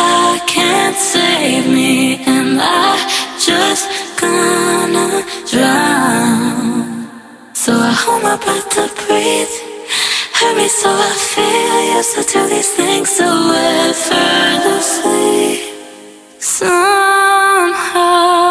I can't save me. Am I just gonna drown? So I hold my breath to breathe. Hurry so I feel. Yes, I do these things so we're further asleep somehow.